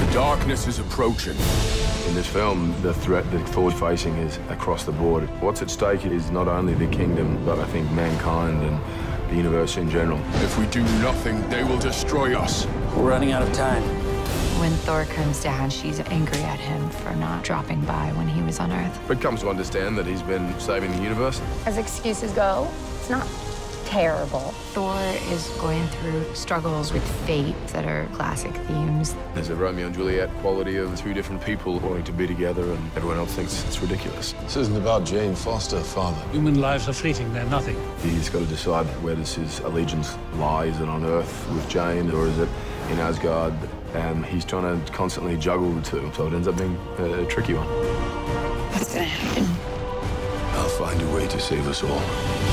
The darkness is approaching. In this film, the threat that Thor's facing is across the board. What's at stake is not only the kingdom, but I think mankind and the universe in general. If we do nothing, they will destroy us. We're running out of time. When Thor comes down, she's angry at him for not dropping by when he was on Earth. But comes to understand that he's been saving the universe. As excuses go, it's not terrible. Thor is going through struggles with fate that are classic themes. There's a Romeo and Juliet quality of two different people wanting to be together, and everyone else thinks it's ridiculous. This isn't about Jane Foster, Father. Human lives are fleeting, they're nothing. He's got to decide where does his allegiance lie. Is it on Earth with Jane, or is it in Asgard? He's trying to constantly juggle the two, so it ends up being a tricky one. What's gonna happen? I'll find a way to save us all.